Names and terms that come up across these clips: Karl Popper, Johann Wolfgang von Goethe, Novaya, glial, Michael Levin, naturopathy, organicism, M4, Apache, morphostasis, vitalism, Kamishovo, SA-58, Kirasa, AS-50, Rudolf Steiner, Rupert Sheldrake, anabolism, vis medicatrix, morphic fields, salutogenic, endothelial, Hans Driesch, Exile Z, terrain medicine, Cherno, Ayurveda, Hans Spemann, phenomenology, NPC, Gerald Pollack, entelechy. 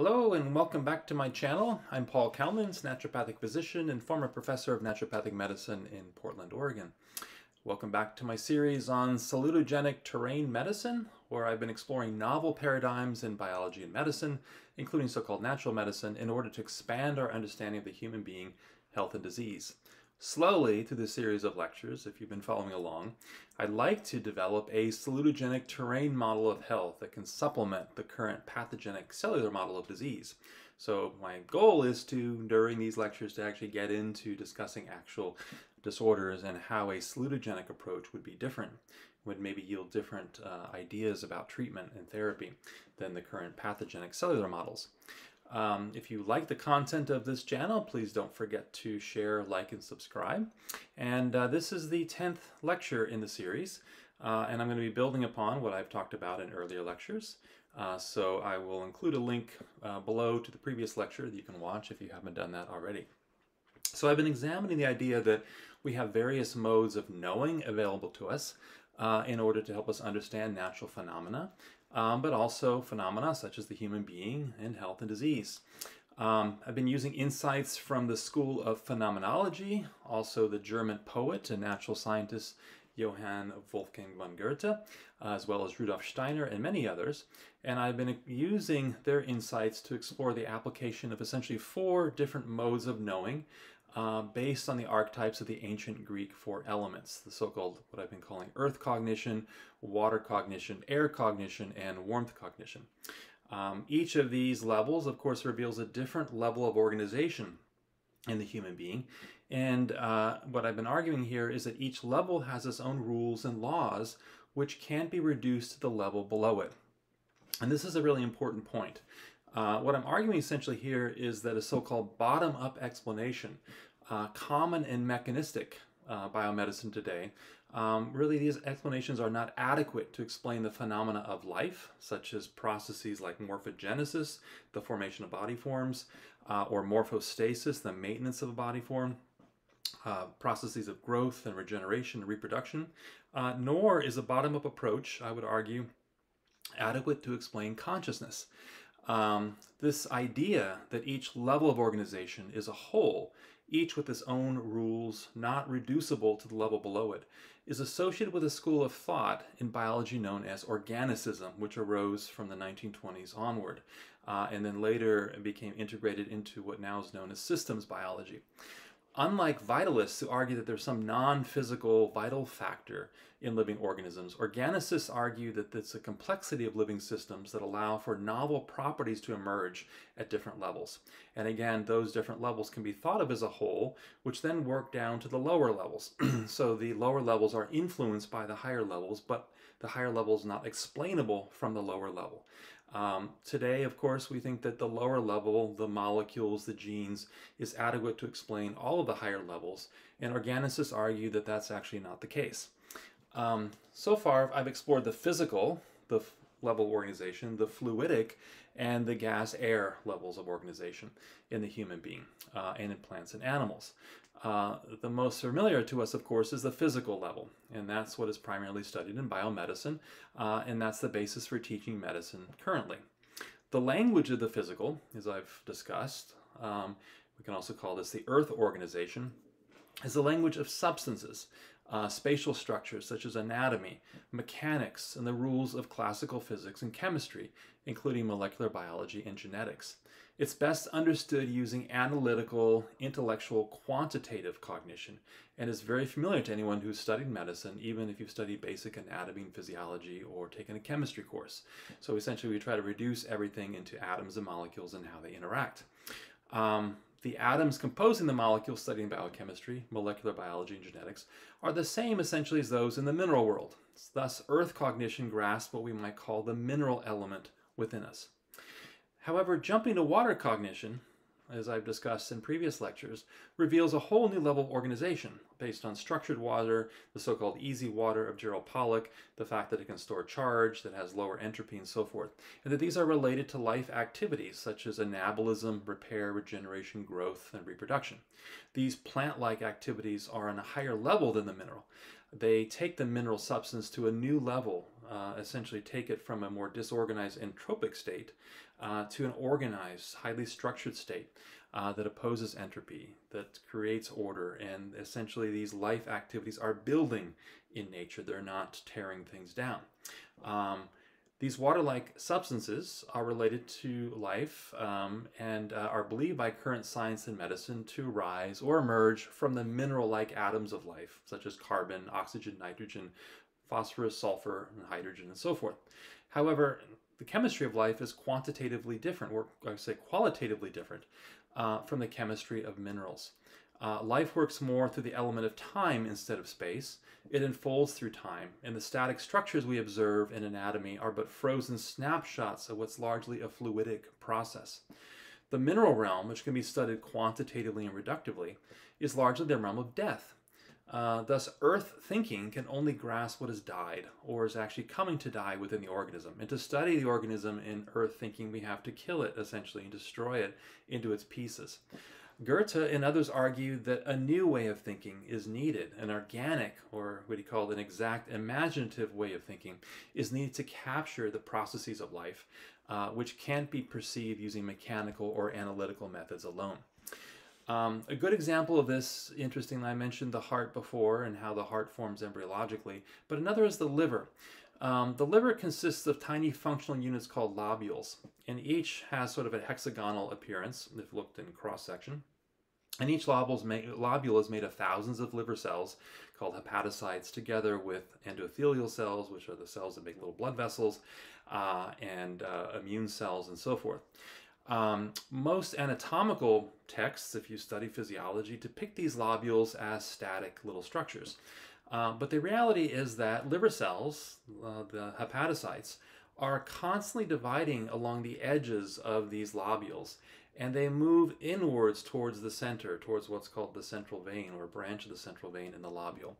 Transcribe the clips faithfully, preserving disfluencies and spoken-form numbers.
Hello and welcome back to my channel. I'm Paul Kalnins, naturopathic physician and former professor of naturopathic medicine in Portland, Oregon. Welcome back to my series on salutogenic terrain medicine, where I've been exploring novel paradigms in biology and medicine, including so-called natural medicine, in order to expand our understanding of the human being, health, and disease. Slowly, through this series of lectures, if you've been following along, I'd like to develop a salutogenic terrain model of health that can supplement the current pathogenic cellular model of disease. So my goal is to, during these lectures, to actually get into discussing actual disorders and how a salutogenic approach would be different, would maybe yield different uh, ideas about treatment and therapy than the current pathogenic cellular models. Um, if you like the content of this channel, please don't forget to share, like, and subscribe. And uh, this is the tenth lecture in the series, uh, and I'm going to be building upon what I've talked about in earlier lectures. Uh, so I will include a link uh, below to the previous lecture that you can watch if you haven't done that already. So I've been examining the idea that we have various modes of knowing available to us uh, in order to help us understand natural phenomena. Um, but also phenomena such as the human being and health and disease. Um, I've been using insights from the School of Phenomenology, also the German poet and natural scientist Johann Wolfgang von Goethe, uh, as well as Rudolf Steiner and many others, and I've been using their insights to explore the application of essentially four different modes of knowing Uh, based on the archetypes of the ancient Greek four elements, the so-called, what I've been calling earth cognition, water cognition, air cognition, and warmth cognition. Um, each of these levels, of course, reveals a different level of organization in the human being. And uh, what I've been arguing here is that each level has its own rules and laws, which can't be reduced to the level below it. And this is a really important point. Uh, what I'm arguing essentially here is that a so-called bottom-up explanation, uh, common and mechanistic uh, biomedicine today, um, really these explanations are not adequate to explain the phenomena of life, such as processes like morphogenesis, the formation of body forms, uh, or morphostasis, the maintenance of a body form, uh, processes of growth and regeneration and reproduction, uh, nor is a bottom-up approach, I would argue, adequate to explain consciousness. Um, this idea that each level of organization is a whole, each with its own rules, not reducible to the level below it, is associated with a school of thought in biology known as organicism, which arose from the nineteen twenties onward, uh, and then later became integrated into what now is known as systems biology. Unlike vitalists who argue that there's some non-physical vital factor in living organisms, organicists argue that it's a complexity of living systems that allow for novel properties to emerge at different levels. And again, those different levels can be thought of as a whole, which then work down to the lower levels. So the lower levels are influenced by the higher levels, but the higher level is not explainable from the lower level. Um, today, of course, we think that the lower level, the molecules, the genes, is adequate to explain all of the higher levels, and organicists argue that that's actually not the case. Um, so far, I've explored the physical, the level of organization, the fluidic, and the gas-air levels of organization in the human being, uh, and in plants and animals. Uh, the most familiar to us, of course, is the physical level, and that's what is primarily studied in biomedicine, uh, and that's the basis for teaching medicine currently. The language of the physical, as I've discussed, um, we can also call this the earth organization, is the language of substances, uh, spatial structures such as anatomy, mechanics, and the rules of classical physics and chemistry, including molecular biology and genetics. It's best understood using analytical, intellectual, quantitative cognition, and is very familiar to anyone who's studied medicine, even if you've studied basic anatomy and physiology or taken a chemistry course. So essentially, we try to reduce everything into atoms and molecules and how they interact. Um, the atoms composing the molecules studied in biochemistry, molecular biology, and genetics are the same essentially as those in the mineral world. Thus, earth cognition grasps what we might call the mineral element within us. However, jumping to water cognition, as I've discussed in previous lectures, reveals a whole new level of organization based on structured water, the so-called easy water of Gerald Pollack, the fact that it can store charge, that has lower entropy, and so forth, and that these are related to life activities such as anabolism, repair, regeneration, growth, and reproduction. These plant-like activities are on a higher level than the mineral. They take the mineral substance to a new level uh, essentially take it from a more disorganized entropic state uh, to an organized, highly structured state uh, that opposes entropy, that creates order, and essentially these life activities are building in nature. They're not tearing things down. Um, These water-like substances are related to life um, and uh, are believed by current science and medicine to rise or emerge from the mineral-like atoms of life, such as carbon, oxygen, nitrogen, phosphorus, sulfur, and hydrogen, and so forth. However, the chemistry of life is quantitatively different, or I would say qualitatively different, uh, from the chemistry of minerals. Uh, life works more through the element of time instead of space. It unfolds through time, and the static structures we observe in anatomy are but frozen snapshots of what's largely a fluidic process. The mineral realm, which can be studied quantitatively and reductively, is largely the realm of death. Uh, thus, Earth thinking can only grasp what has died, or is actually coming to die within the organism. And to study the organism in Earth thinking, we have to kill it, essentially, and destroy it into its pieces. Goethe and others argued that a new way of thinking is needed. An organic, or what he called an exact imaginative way of thinking, is needed to capture the processes of life, uh, which can't be perceived using mechanical or analytical methods alone. Um, a good example of this, interestingly, I mentioned the heart before and how the heart forms embryologically, but another is the liver. Um, the liver consists of tiny functional units called lobules, and each has sort of a hexagonal appearance, if looked in cross-section. And each lobule is made of thousands of liver cells called hepatocytes, together with endothelial cells, which are the cells that make little blood vessels, uh, and uh, immune cells, and so forth. Um, most anatomical texts, if you study physiology, depict these lobules as static little structures. Uh, but the reality is that liver cells, uh, the hepatocytes, are constantly dividing along the edges of these lobules, and they move inwards towards the center, towards what's called the central vein, or a branch of the central vein in the lobule.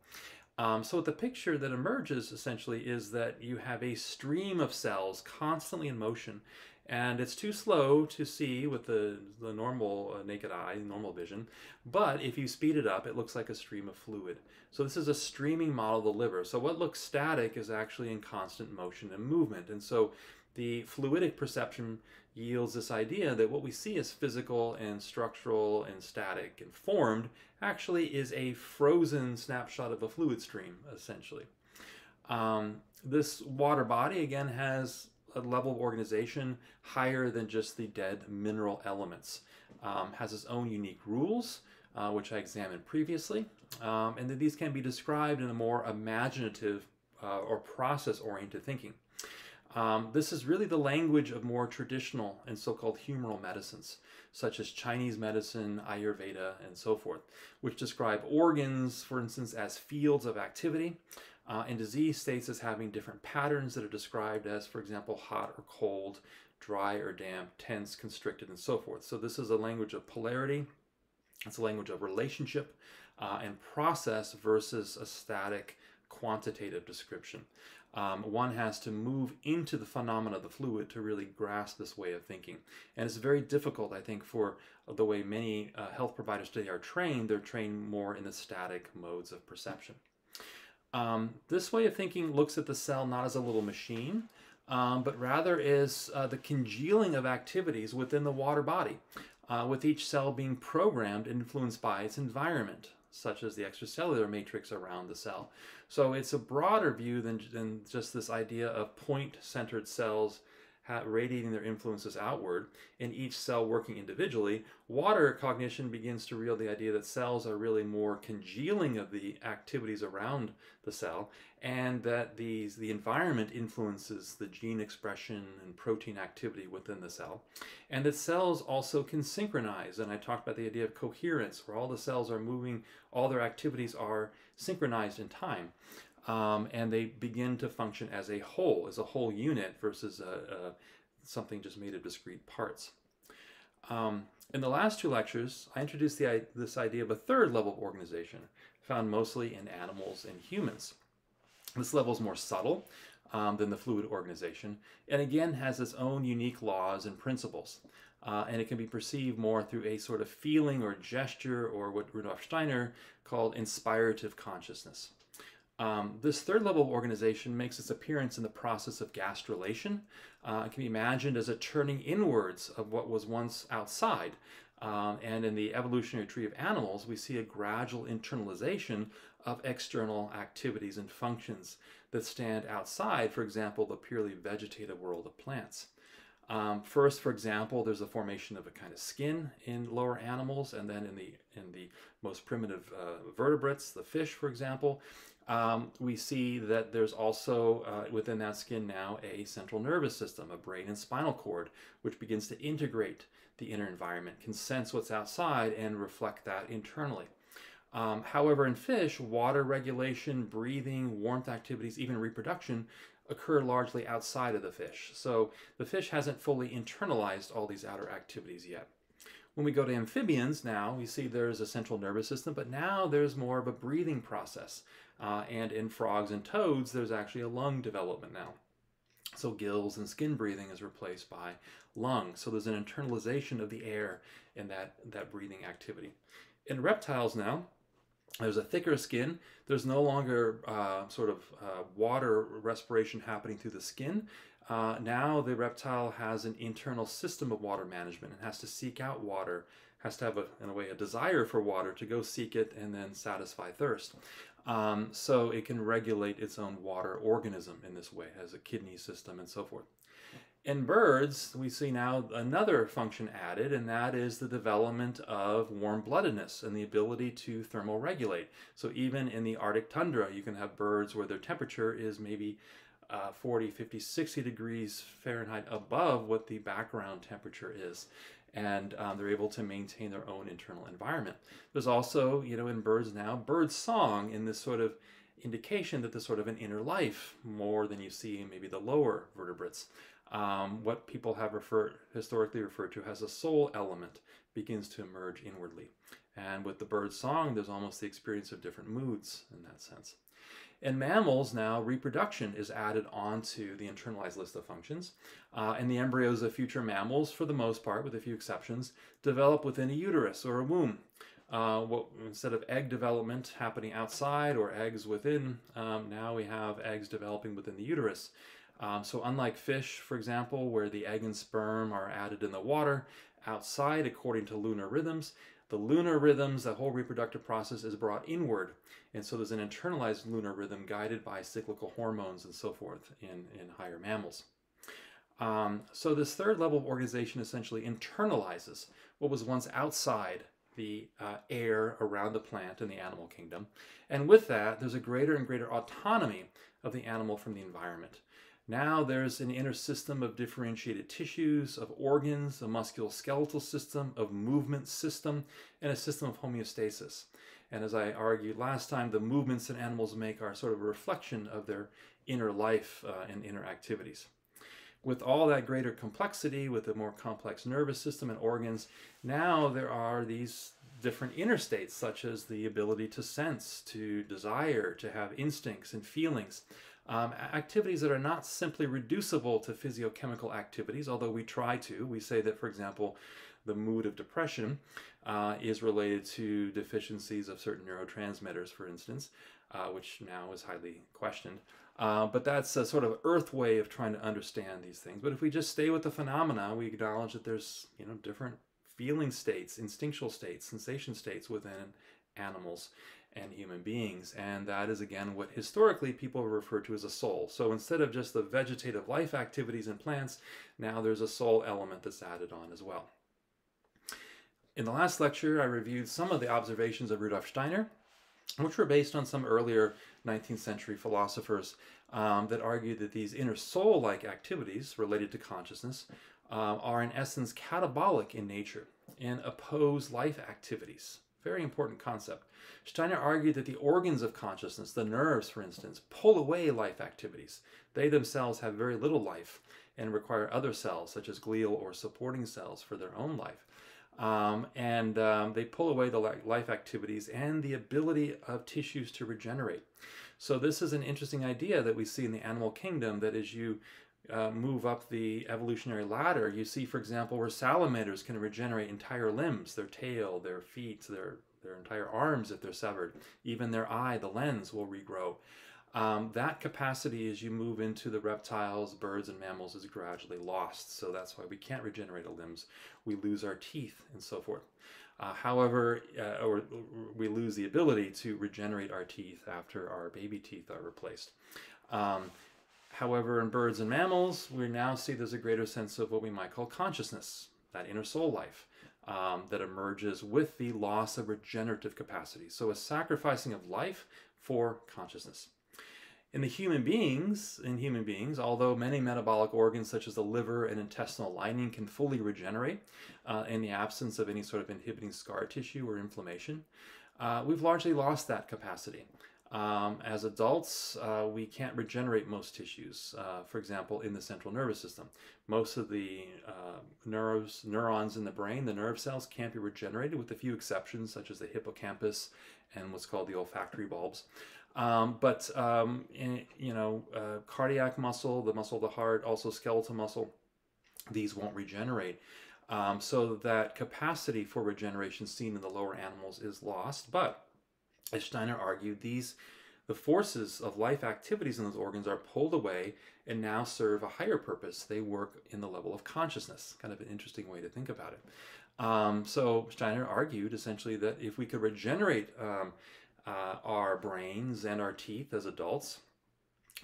Um, so the picture that emerges essentially is that you have a stream of cells constantly in motion, and it's too slow to see with the, the normal uh, naked eye, normal vision, but if you speed it up, it looks like a stream of fluid. So this is a streaming model of the liver. So what looks static is actually in constant motion and movement, and so the fluidic perception yields this idea that what we see as physical and structural and static and formed actually is a frozen snapshot of a fluid stream, essentially. Um, this water body, again, has a level of organization higher than just the dead mineral elements. Um, has its own unique rules, uh, which I examined previously, um, and that these can be described in a more imaginative uh, or process-oriented thinking. Um, this is really the language of more traditional and so-called humoral medicines, such as Chinese medicine, Ayurveda, and so forth, which describe organs, for instance, as fields of activity, uh, and disease states as having different patterns that are described as, for example, hot or cold, dry or damp, tense, constricted, and so forth. So this is a language of polarity. It's a language of relationship uh, and process versus a static quantitative description. Um, one has to move into the phenomena of the fluid to really grasp this way of thinking. And it's very difficult, I think, for the way many uh, health providers today are trained. They're trained more in the static modes of perception. Um, this way of thinking looks at the cell not as a little machine, um, but rather is uh, the congealing of activities within the water body, uh, with each cell being programmed and influenced by its environment, such as the extracellular matrix around the cell. So it's a broader view than, than just this idea of point-centered cells radiating their influences outward and each cell working individually. Water cognition begins to reveal the idea that cells are really more congealing of the activities around the cell, and that these, the environment influences the gene expression and protein activity within the cell, and that cells also can synchronize. And I talked about the idea of coherence, where all the cells are moving, all their activities are synchronized in time. Um, and they begin to function as a whole, as a whole unit, versus a, a, something just made of discrete parts. Um, in the last two lectures, I introduced the, this idea of a third level of organization, found mostly in animals and humans. This level is more subtle um, than the fluid organization, and again has its own unique laws and principles. Uh, and it can be perceived more through a sort of feeling or gesture, or what Rudolf Steiner called inspirative consciousness. Um, this third level of organization makes its appearance in the process of gastrulation. Uh, it can be imagined as a turning inwards of what was once outside. Um, and in the evolutionary tree of animals, we see a gradual internalization of external activities and functions that stand outside, for example, the purely vegetative world of plants. Um, first, for example, there's the formation of a kind of skin in lower animals, and then in the, in the most primitive uh, vertebrates, the fish, for example, um, we see that there's also uh, within that skin now a central nervous system, a brain and spinal cord, which begins to integrate the inner environment, can sense what's outside and reflect that internally. Um, however, in fish, water regulation, breathing, warmth activities, even reproduction occur largely outside of the fish. So the fish hasn't fully internalized all these outer activities yet. When we go to amphibians now, we see there's a central nervous system, but now there's more of a breathing process. Uh, and in frogs and toads, there's actually a lung development now. So gills and skin breathing is replaced by lungs. So there's an internalization of the air in that, that breathing activity. In reptiles now, there's a thicker skin. There's no longer uh, sort of uh, water respiration happening through the skin. Uh, now the reptile has an internal system of water management and has to seek out water, has to have, a, in a way, a desire for water to go seek it and then satisfy thirst. Um, so it can regulate its own water organism in this way, it has a kidney system and so forth. In birds, we see now another function added, and that is the development of warm-bloodedness and the ability to thermoregulate. So even in the Arctic tundra, you can have birds where their temperature is maybe uh, forty, fifty, sixty degrees Fahrenheit above what the background temperature is. And um, they're able to maintain their own internal environment. There's also, you know, in birds now, bird song in this sort of indication that there's sort of an inner life more than you see in maybe the lower vertebrates. Um, what people have referred, historically referred to as a soul element begins to emerge inwardly. And with the bird song, there's almost the experience of different moods in that sense. In mammals now, reproduction is added onto the internalized list of functions. Uh, and the embryos of future mammals, for the most part, with a few exceptions, develop within a uterus or a womb. Uh, what, instead of egg development happening outside or eggs within, um, now we have eggs developing within the uterus. Um, so unlike fish, for example, where the egg and sperm are added in the water outside according to lunar rhythms, the lunar rhythms, the whole reproductive process is brought inward. And so there's an internalized lunar rhythm guided by cyclical hormones and so forth in, in higher mammals. Um, so this third level of organization essentially internalizes what was once outside the uh, air around the plant and the animal kingdom. And with that, there's a greater and greater autonomy of the animal from the environment. Now there's an inner system of differentiated tissues, of organs, a musculoskeletal system, of movement system, and a system of homeostasis. And as I argued last time, the movements that animals make are sort of a reflection of their inner life uh, and inner activities. With all that greater complexity, with a more complex nervous system and organs, now there are these different inner states, such as the ability to sense, to desire, to have instincts and feelings. Um, activities that are not simply reducible to physiochemical activities, although we try to. We say that, for example, the mood of depression uh, is related to deficiencies of certain neurotransmitters, for instance, uh, which now is highly questioned. Uh, but that's a sort of earth way of trying to understand these things. But if we just stay with the phenomena, we acknowledge that there's, you know, different feeling states, instinctual states, sensation states within animals and human beings, and that is again what historically people refer to as a soul. So instead of just the vegetative life activities in plants, now there's a soul element that's added on as well. In the last lecture, I reviewed some of the observations of Rudolf Steiner, which were based on some earlier nineteenth century philosophers um, that argued that these inner soul-like activities related to consciousness um, are in essence catabolic in nature and oppose life activities. Very important concept. Steiner argued that the organs of consciousness, the nerves, for instance, pull away life activities. They themselves have very little life and require other cells, such as glial or supporting cells, for their own life. Um, and um, they pull away the life activities and the ability of tissues to regenerate. So this is an interesting idea that we see in the animal kingdom, that as you Uh, move up the evolutionary ladder, you see, for example, where salamanders can regenerate entire limbs, their tail, their feet, their, their entire arms if they're severed. Even their eye, the lens, will regrow. Um, that capacity, as you move into the reptiles, birds, and mammals, is gradually lost. So that's why we can't regenerate our limbs. We lose our teeth and so forth. Uh, however, uh, or, or we lose the ability to regenerate our teeth after our baby teeth are replaced. Um, however, in birds and mammals, we now see there's a greater sense of what we might call consciousness, that inner soul life, um, that emerges with the loss of regenerative capacity. So a sacrificing of life for consciousness. In the human beings, in human beings, although many metabolic organs such as the liver and intestinal lining can fully regenerate uh, in the absence of any sort of inhibiting scar tissue or inflammation, uh, we've largely lost that capacity. Um, as adults, uh, we can't regenerate most tissues, uh, for example, in the central nervous system. Most of the uh, nerves, neurons in the brain, the nerve cells, can't be regenerated, with a few exceptions such as the hippocampus and what's called the olfactory bulbs. Um, but, um, in, you know, uh, cardiac muscle, the muscle of the heart, also skeletal muscle, these won't regenerate. Um, so that capacity for regeneration seen in the lower animals is lost. But, as Steiner argued, these, the forces of life activities in those organs are pulled away and now serve a higher purpose. They work in the level of consciousness. Kind of an interesting way to think about it. Um, so Steiner argued, essentially, that if we could regenerate um, Uh, our brains and our teeth as adults,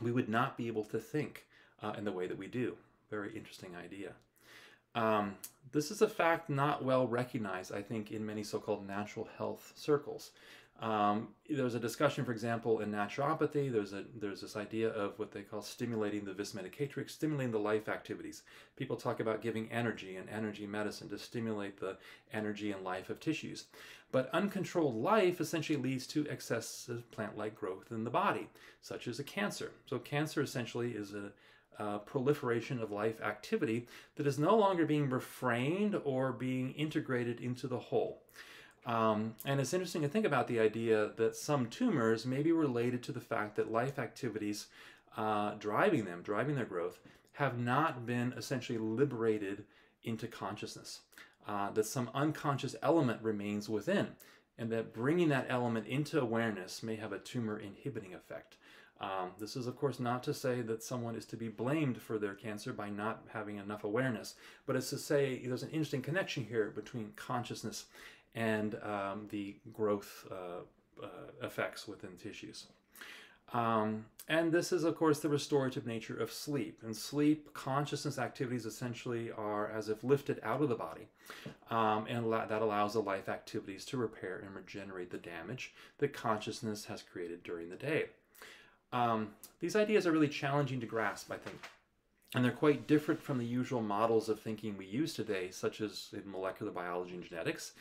we would not be able to think uh, in the way that we do. Very interesting idea. Um, this is a fact not well recognized, I think, in many so-called natural health circles. Um, there's a discussion, for example, in naturopathy, there's, a, there's this idea of what they call stimulating the vis medicatrix, stimulating the life activities. People talk about giving energy and energy medicine to stimulate the energy and life of tissues. But uncontrolled life essentially leads to excessive plant-like growth in the body, such as a cancer. So cancer essentially is a, a proliferation of life activity that is no longer being refrained or being integrated into the whole. Um, and it's interesting to think about the idea that some tumors may be related to the fact that life activities uh, driving them, driving their growth, have not been essentially liberated into consciousness. Uh, that some unconscious element remains within, and that bringing that element into awareness may have a tumor inhibiting effect. Um, this is, of course, not to say that someone is to be blamed for their cancer by not having enough awareness, but it's to say there's an interesting connection here between consciousness and um, the growth uh, uh, effects within tissues. Um, and this is, of course, the restorative nature of sleep. In sleep, consciousness activities essentially are as if lifted out of the body, um, and that allows the life activities to repair and regenerate the damage that consciousness has created during the day. Um, these ideas are really challenging to grasp, I think. And they're quite different from the usual models of thinking we use today, such as in molecular biology and genetics.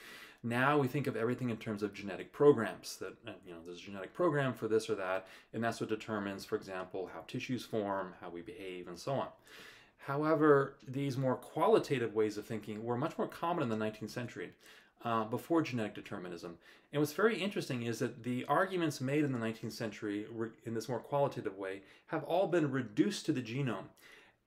Now we think of everything in terms of genetic programs, that, you know, there's a genetic program for this or that, and that's what determines, for example, how tissues form, how we behave, and so on. However, these more qualitative ways of thinking were much more common in the nineteenth century, uh, before genetic determinism. And what's very interesting is that the arguments made in the nineteenth century, in this more qualitative way, have all been reduced to the genome.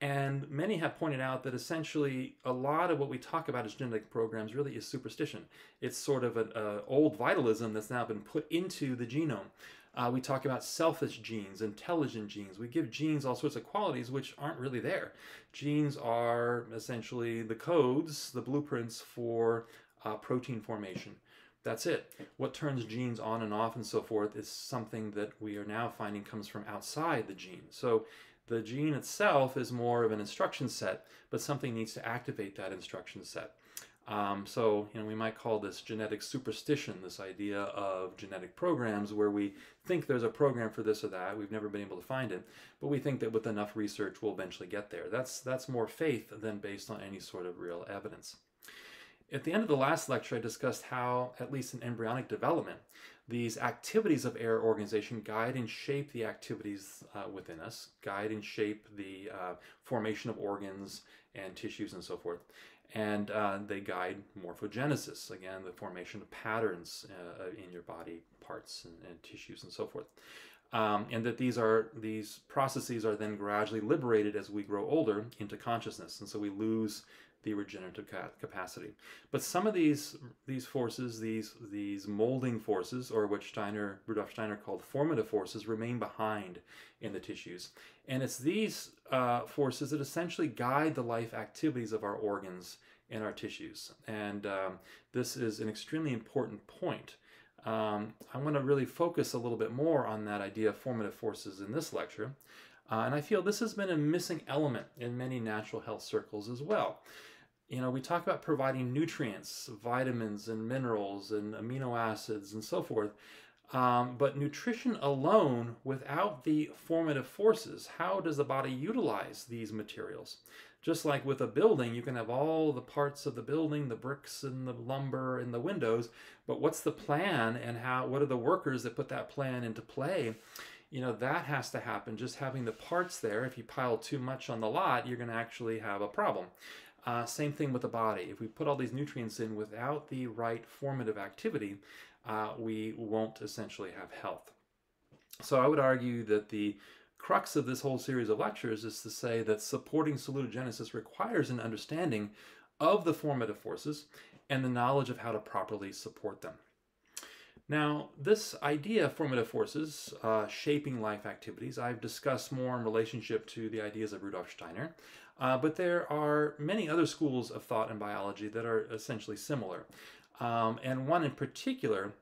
And many have pointed out that essentially a lot of what we talk about as genetic programs really is superstition. It's sort of an uh, old vitalism that's now been put into the genome. Uh, we talk about selfish genes, intelligent genes. We give genes all sorts of qualities which aren't really there. Genes are essentially the codes, the blueprints for uh, protein formation. That's it. What turns genes on and off and so forth is something that we are now finding comes from outside the gene. So the gene itself is more of an instruction set, but something needs to activate that instruction set. Um, so, you know, we might call this genetic superstition, this idea of genetic programs where we think there's a program for this or that. We've never been able to find it, but we think that with enough research, we'll eventually get there. That's, that's more faith than based on any sort of real evidence. At the end of the last lecture, I discussed how, at least in embryonic development, these activities of error organization guide and shape the activities uh, within us, guide and shape the uh, formation of organs and tissues and so forth. And uh, they guide morphogenesis, again, the formation of patterns uh, in your body parts and, and tissues and so forth. Um, and that these are these processes are then gradually liberated as we grow older into consciousness. And so we lose the regenerative capacity. But some of these these forces, these these molding forces, or which Steiner, Rudolf Steiner called formative forces, remain behind in the tissues. And it's these uh, forces that essentially guide the life activities of our organs and our tissues. And um, this is an extremely important point. Um, I want to really focus a little bit more on that idea of formative forces in this lecture. Uh, and I feel this has been a missing element in many natural health circles as well. You know, we talk about providing nutrients, vitamins and minerals and amino acids and so forth, um, but nutrition alone without the formative forces, how does the body utilize these materials? Just like with a building, you can have all the parts of the building, the bricks and the lumber and the windows, but what's the plan and how? What are the workers that put that plan into play? You know, that has to happen. Just having the parts there, if you pile too much on the lot, you're going to actually have a problem. Uh, same thing with the body. If we put all these nutrients in without the right formative activity, uh, we won't essentially have health. So I would argue that the crux of this whole series of lectures is to say that supporting salutogenesis requires an understanding of the formative forces and the knowledge of how to properly support them. Now, this idea of formative forces uh, shaping life activities, I've discussed more in relationship to the ideas of Rudolf Steiner, uh, but there are many other schools of thought in biology that are essentially similar. Um, and one in particular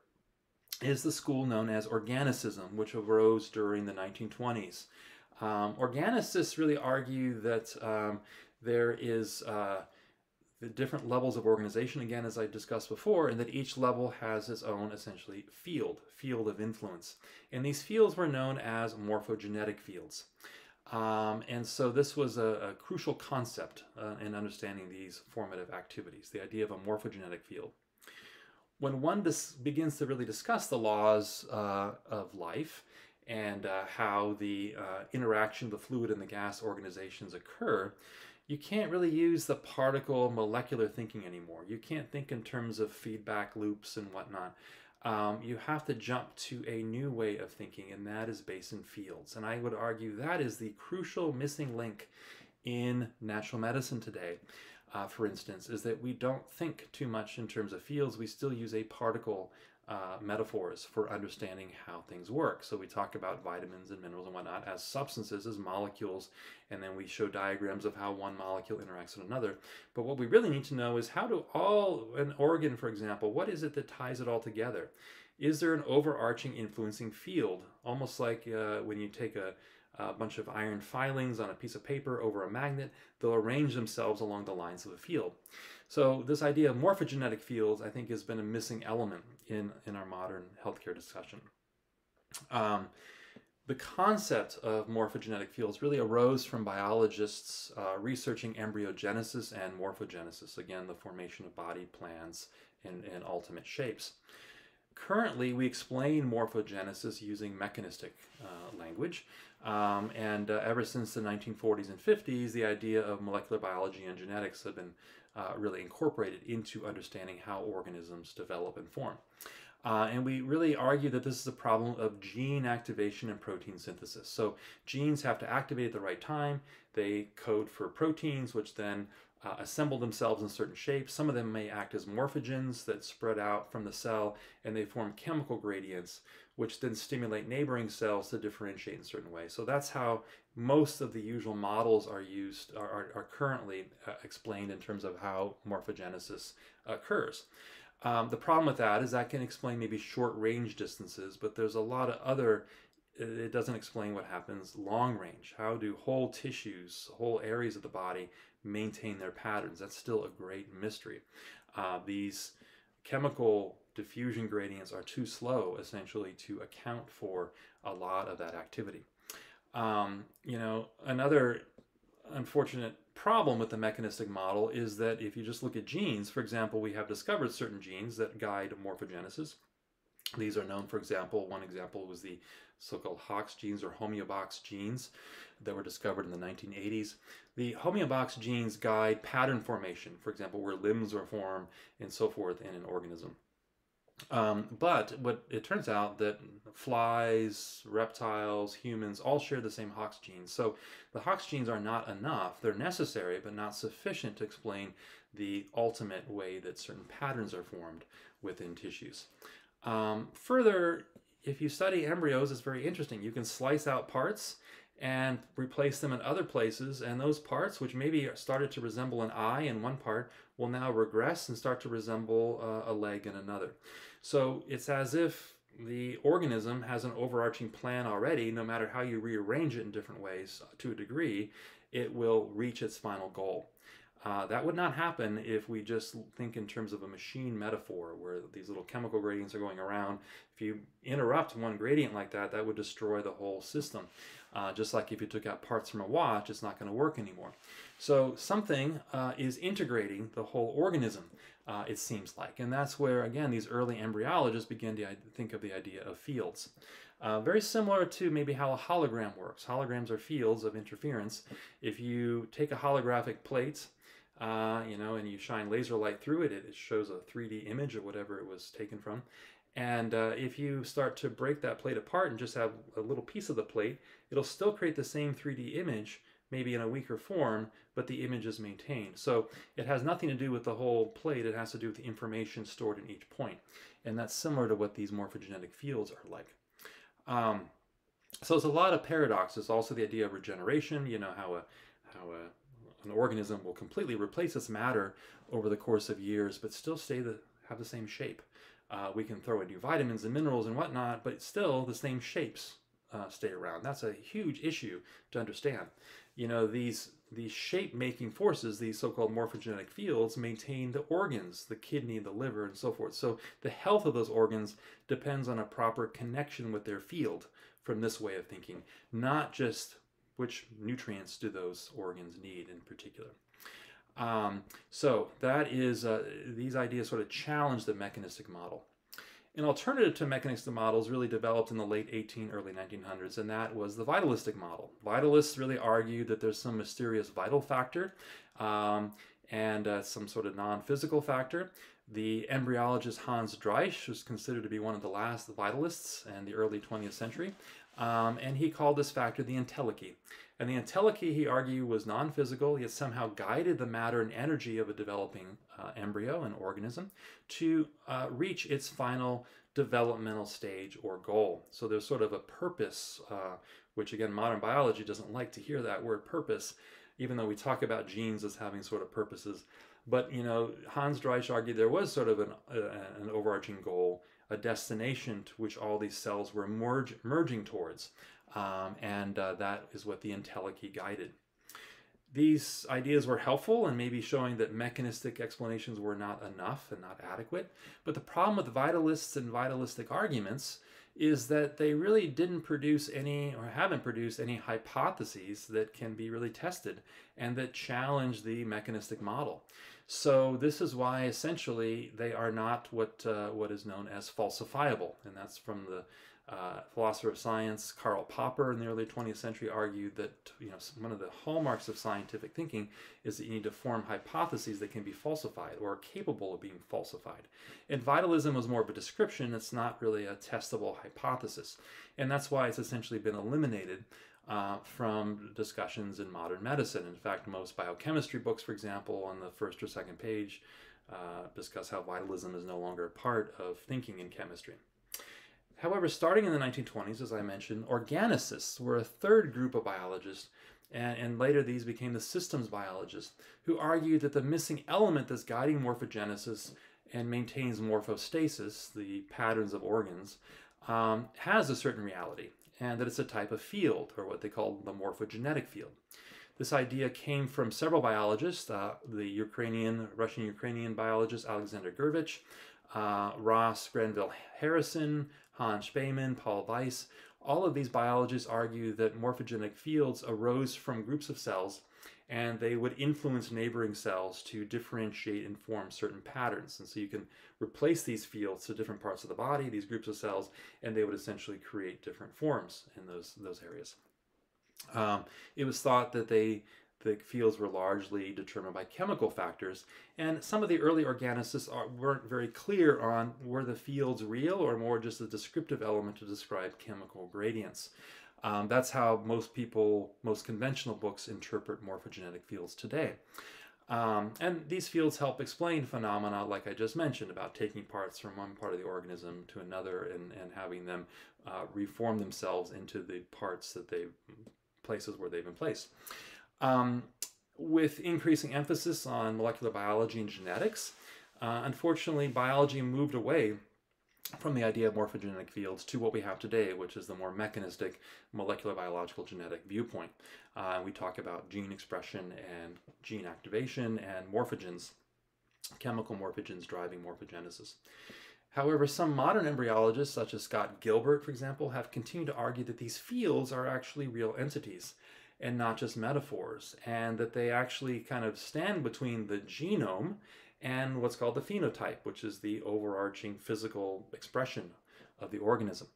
is the school known as organicism, which arose during the nineteen twenties. Um, organicists really argue that um, there is uh, the different levels of organization, again, as I discussed before, and that each level has its own, essentially, field, field of influence. And these fields were known as morphogenetic fields. Um, and so this was a, a crucial concept uh, in understanding these formative activities, the idea of a morphogenetic field. When one begins to really discuss the laws uh, of life and uh, how the uh, interaction of the fluid and the gas organizations occur, you can't really use the particle molecular thinking anymore. You can't think in terms of feedback loops and whatnot. Um, you have to jump to a new way of thinking, and that is based in fields. And I would argue that is the crucial missing link in natural medicine today, uh, for instance, is that we don't think too much in terms of fields. We still use a particle uh, metaphors for understanding how things work. So we talk about vitamins and minerals and whatnot as substances, as molecules, and then we show diagrams of how one molecule interacts with another. But what we really need to know is how do all, an organ, for example, what is it that ties it all together? Is there an overarching influencing field? Almost like uh, when you take a a bunch of iron filings on a piece of paper over a magnet, they'll arrange themselves along the lines of a field. So this idea of morphogenetic fields, I think, has been a missing element in, in our modern healthcare discussion. Um, the concept of morphogenetic fields really arose from biologists uh, researching embryogenesis and morphogenesis, again, the formation of body plans and, and ultimate shapes. Currently, we explain morphogenesis using mechanistic uh, language. Um, and uh, ever since the nineteen forties and fifties, the idea of molecular biology and genetics have been uh, really incorporated into understanding how organisms develop and form. Uh, and we really argue that this is a problem of gene activation and protein synthesis. So genes have to activate at the right time. They code for proteins, which then Uh, assemble themselves in certain shapes. Some of them may act as morphogens that spread out from the cell, and they form chemical gradients, which then stimulate neighboring cells to differentiate in certain ways. So that's how most of the usual models are used, are, are, are currently uh, explained in terms of how morphogenesis occurs. Um, the problem with that is that can explain maybe short-range distances, but there's a lot of other, it doesn't explain what happens long range. How do whole tissues, whole areas of the body maintain their patterns? That's still a great mystery. Uh, these chemical diffusion gradients are too slow, essentially, to account for a lot of that activity. Um, you know, another unfortunate problem with the mechanistic model is that if you just look at genes, for example, we have discovered certain genes that guide morphogenesis. These are known, for example, one example was the so-called Hox genes or homeobox genes that were discovered in the nineteen eighties. The homeobox genes guide pattern formation, for example, where limbs are formed and so forth in an organism. Um, but what it turns out that flies, reptiles, humans all share the same Hox genes. So the Hox genes are not enough. They're necessary, but not sufficient to explain the ultimate way that certain patterns are formed within tissues. Um, further, if you study embryos, it's very interesting. You can slice out parts and replace them in other places, and those parts, which maybe started to resemble an eye in one part, will now regress and start to resemble uh, a leg in another. So it's as if the organism has an overarching plan already. No matter how you rearrange it in different ways, to a degree, it will reach its final goal. Uh, that would not happen if we just think in terms of a machine metaphor where these little chemical gradients are going around. If you interrupt one gradient like that, that would destroy the whole system. Uh, just like if you took out parts from a watch, it's not going to work anymore. So something uh, is integrating the whole organism, uh, it seems like. And that's where, again, these early embryologists begin to think of the idea of fields. Uh, very similar to maybe how a hologram works. Holograms are fields of interference. If you take a holographic plate, Uh, you know, and you shine laser light through it, it shows a three D image of whatever it was taken from. And uh, if you start to break that plate apart and just have a little piece of the plate, it'll still create the same three D image, maybe in a weaker form, but the image is maintained. So it has nothing to do with the whole plate, it has to do with the information stored in each point. And that's similar to what these morphogenetic fields are like. Um, so there's a lot of paradoxes. Also the idea of regeneration, you know, how a, how a an organism will completely replace its matter over the course of years, but still stay the, have the same shape. Uh, we can throw in new vitamins and minerals and whatnot, but still the same shapes uh, stay around. That's a huge issue to understand. You know, these, these shape-making forces, these so-called morphogenetic fields, maintain the organs, the kidney, the liver, and so forth. So the health of those organs depends on a proper connection with their field from this way of thinking, not just which nutrients do those organs need in particular. Um, so that is, uh, these ideas sort of challenge the mechanistic model. An alternative to mechanistic models really developed in the late eighteen, early nineteen hundreds, and that was the vitalistic model. Vitalists really argued that there's some mysterious vital factor um, and uh, some sort of non-physical factor. The embryologist Hans Driesch was considered to be one of the last vitalists in the early twentieth century. Um, and he called this factor the entelechy. And the entelechy, he argued, was non-physical, yet somehow guided the matter and energy of a developing uh, embryo and organism to uh, reach its final developmental stage or goal. So there's sort of a purpose, uh, which again, modern biology doesn't like to hear that word purpose, even though we talk about genes as having sort of purposes. But, you know, Hans Driesch argued there was sort of an, uh, an overarching goal, a destination to which all these cells were merge, merging towards, um, and uh, that is what the entelechy guided. These ideas were helpful and maybe showing that mechanistic explanations were not enough and not adequate, but the problem with vitalists and vitalistic arguments is that they really didn't produce any, or haven't produced any, hypotheses that can be really tested and that challenge the mechanistic model. So this is why essentially they are not what, uh, what is known as falsifiable, and that's from the uh, philosopher of science Karl Popper in the early twentieth century argued that, you know, one of the hallmarks of scientific thinking is that you need to form hypotheses that can be falsified or are capable of being falsified. And vitalism was more of a description, it's not really a testable hypothesis, and that's why it's essentially been eliminated Uh, from discussions in modern medicine. In fact, most biochemistry books, for example, on the first or second page uh, discuss how vitalism is no longer a part of thinking in chemistry. However, starting in the nineteen twenties, as I mentioned, organicists were a third group of biologists, and, and later these became the systems biologists, who argued that the missing element that's guiding morphogenesis and maintains morphostasis, the patterns of organs, um, has a certain reality, and that it's a type of field, or what they call the morphogenetic field. This idea came from several biologists, uh, the Ukrainian, Russian-Ukrainian biologist Alexander Gurvich, uh, Ross Granville Harrison, Hans Spemann, Paul Weiss. All of these biologists argue that morphogenetic fields arose from groups of cells, and they would influence neighboring cells to differentiate and form certain patterns. And so you can replace these fields to different parts of the body, these groups of cells, and they would essentially create different forms in those, those areas. Um, it was thought that they, The fields were largely determined by chemical factors, and some of the early organicists are, weren't very clear on were the fields real or more just a descriptive element to describe chemical gradients. Um, that's how most people, most conventional books interpret morphogenetic fields today. Um, and these fields help explain phenomena like I just mentioned about taking parts from one part of the organism to another and, and having them uh, reform themselves into the parts that they, places where they've been placed. Um, with increasing emphasis on molecular biology and genetics, uh, unfortunately biology moved away from the idea of morphogenetic fields to what we have today, which is the more mechanistic molecular biological genetic viewpoint. Uh, we talk about gene expression and gene activation and morphogens, chemical morphogens driving morphogenesis. However, some modern embryologists, such as Scott Gilbert, for example, have continued to argue that these fields are actually real entities and not just metaphors, and that they actually kind of stand between the genome and what's called the phenotype, which is the overarching physical expression of the organism,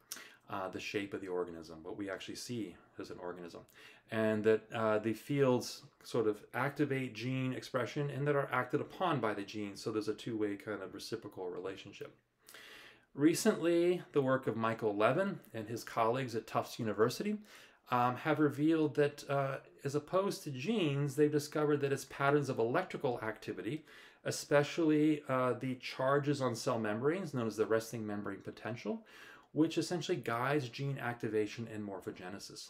uh, the shape of the organism, what we actually see as an organism. And that uh, the fields sort of activate gene expression and that are acted upon by the gene, so there's a two-way kind of reciprocal relationship. Recently, the work of Michael Levin and his colleagues at Tufts University Um, have revealed that uh, as opposed to genes, they've discovered that it's patterns of electrical activity, especially uh, the charges on cell membranes, known as the resting membrane potential, which essentially guides gene activation and morphogenesis.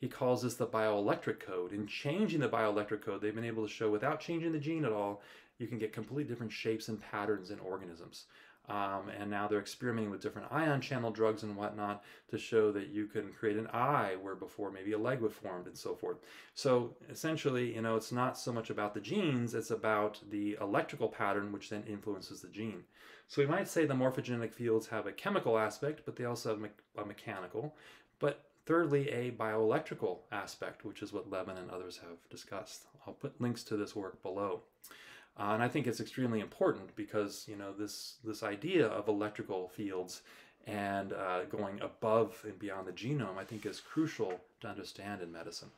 He calls this the bioelectric code. In changing the bioelectric code, they've been able to show without changing the gene at all, you can get completely different shapes and patterns in organisms. Um, and now they're experimenting with different ion channel drugs and whatnot to show that you can create an eye where before maybe a leg was formed and so forth. So essentially, you know, it's not so much about the genes, it's about the electrical pattern which then influences the gene. So we might say the morphogenetic fields have a chemical aspect, but they also have me a mechanical, but thirdly, a bioelectrical aspect, which is what Levin and others have discussed. I'll put links to this work below. Uh, and I think it's extremely important because, you know, this, this idea of electrical fields and uh, going above and beyond the genome, I think is crucial to understand in medicine.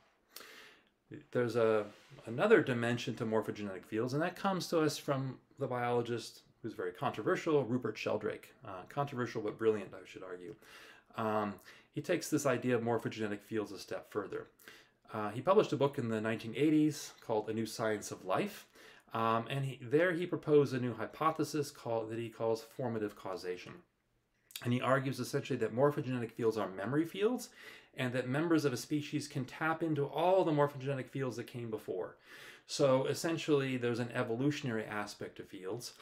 There's a, another dimension to morphogenetic fields, and that comes to us from the biologist who's very controversial, Rupert Sheldrake. Uh, controversial but brilliant, I should argue. Um, he takes this idea of morphogenetic fields a step further. Uh, he published a book in the nineteen eighties called A New Science of Life. Um, and he, there he proposed a new hypothesis called, that he calls formative causation. And he argues essentially that morphogenetic fields are memory fields and that members of a species can tap into all the morphogenetic fields that came before. So essentially there's an evolutionary aspect to fields,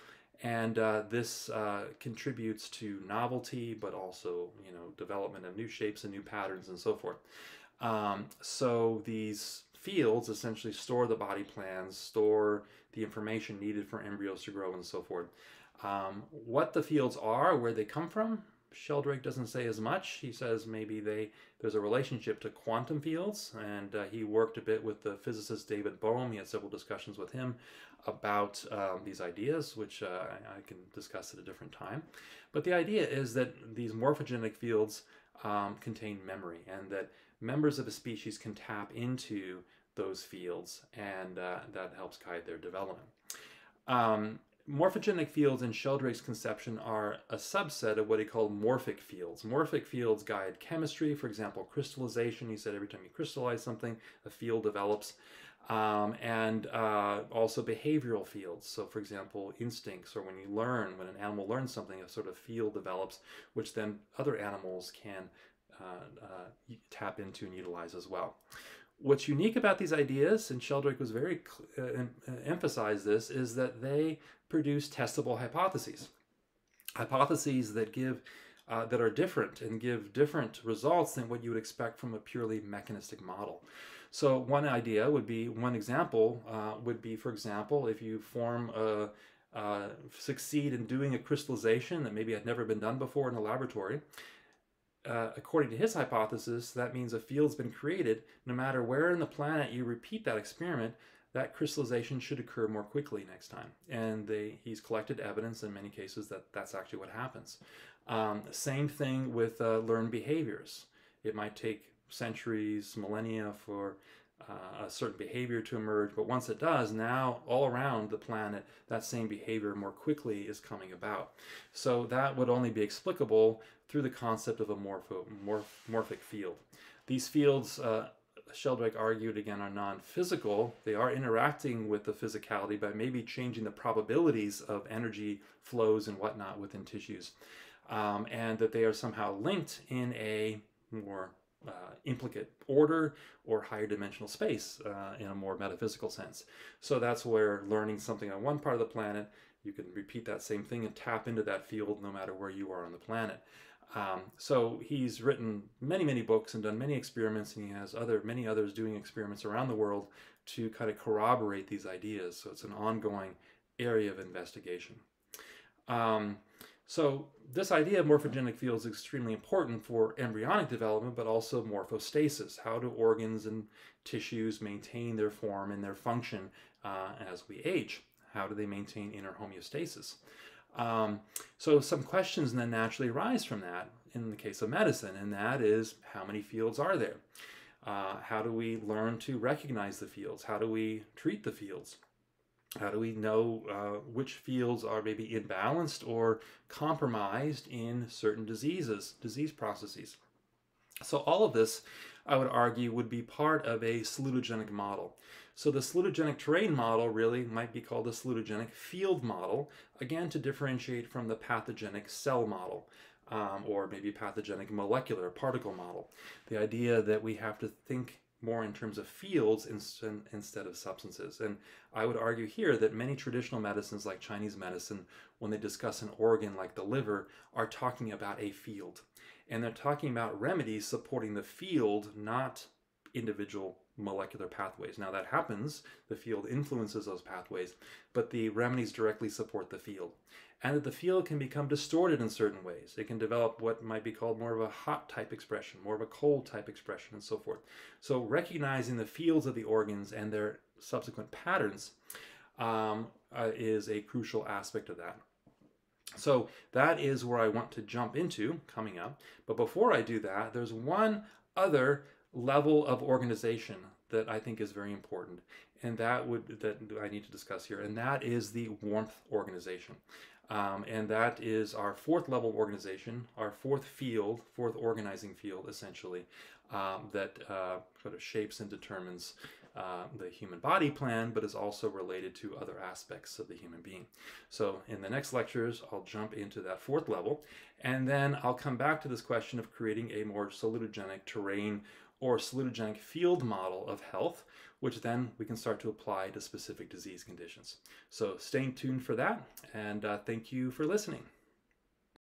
and uh, this uh, contributes to novelty, but also, you know, development of new shapes and new patterns and so forth. Um, so these fields essentially store the body plans, store the information needed for embryos to grow and so forth. Um, what the fields are, where they come from, Sheldrake doesn't say as much. He says maybe they there's a relationship to quantum fields, and uh, he worked a bit with the physicist David Bohm. He had several discussions with him about um, these ideas, which uh, I can discuss at a different time. But the idea is that these morphogenetic fields um, contain memory, and that members of a species can tap into those fields, and uh, that helps guide their development. Um, morphogenetic fields in Sheldrake's conception are a subset of what he called morphic fields. Morphic fields guide chemistry, for example, crystallization. He said every time you crystallize something, a field develops, um, and uh, also behavioral fields. So for example, instincts, or when you learn, when an animal learns something, a sort of field develops, which then other animals can Uh, uh, tap into and utilize as well. What's unique about these ideas, and Sheldrake was very uh, em emphasized this, is that they produce testable hypotheses, hypotheses that give uh, that are different and give different results than what you would expect from a purely mechanistic model. So one idea would be, one example uh, would be, for example, if you form a uh, succeed in doing a crystallization that maybe had never been done before in a laboratory. Uh, according to his hypothesis, that means a field's been created. No matter where in the planet you repeat that experiment, that crystallization should occur more quickly next time. And they, he's collected evidence in many cases that that's actually what happens. Um, same thing with uh, learned behaviors. It might take centuries, millennia for uh, a certain behavior to emerge, but once it does, now all around the planet, that same behavior more quickly is coming about. So that would only be explicable through the concept of a morpho, morph, morphic field. These fields, uh, Sheldrake argued again, are non-physical. They are interacting with the physicality by maybe changing the probabilities of energy flows and whatnot within tissues, um, and that they are somehow linked in a more Uh, implicate order or higher dimensional space uh, in a more metaphysical sense. So that's where learning something on one part of the planet, you can repeat that same thing and tap into that field no matter where you are on the planet. Um, so he's written many, many books and done many experiments, and he has other many others doing experiments around the world to kind of corroborate these ideas. So it's an ongoing area of investigation. Um, So this idea of morphogenic fields is extremely important for embryonic development, but also morphostasis. How do organs and tissues maintain their form and their function uh, as we age? How do they maintain inner homeostasis? Um, so some questions then naturally arise from that in the case of medicine, and that is, how many fields are there? Uh, how do we learn to recognize the fields? How do we treat the fields? How do we know uh, which fields are maybe imbalanced or compromised in certain diseases, disease processes? So all of this, I would argue, would be part of a salutogenic model. So the salutogenic terrain model really might be called a salutogenic field model, again to differentiate from the pathogenic cell model, um, or maybe pathogenic molecular particle model. The idea that we have to think more in terms of fields instead of substances. And I would argue here that many traditional medicines, like Chinese medicine, when they discuss an organ like the liver, are talking about a field. And they're talking about remedies supporting the field, not individual molecular pathways. Now that happens, the field influences those pathways, but the remedies directly support the field. And that the field can become distorted in certain ways. It can develop what might be called more of a hot type expression, more of a cold type expression, and so forth. So recognizing the fields of the organs and their subsequent patterns um, uh, is a crucial aspect of that. So that is where I want to jump into coming up. But before I do that, there's one other level of organization that I think is very important, and that would that I need to discuss here, and that is the warmth organization. Um, and that is our fourth level of organization, our fourth field, fourth organizing field, essentially, um, that uh, sort of shapes and determines uh, the human body plan, but is also related to other aspects of the human being. So in the next lectures, I'll jump into that fourth level, and then I'll come back to this question of creating a more salutogenic terrain or salutogenic field model of health, which then we can start to apply to specific disease conditions. So stay tuned for that, and uh, thank you for listening.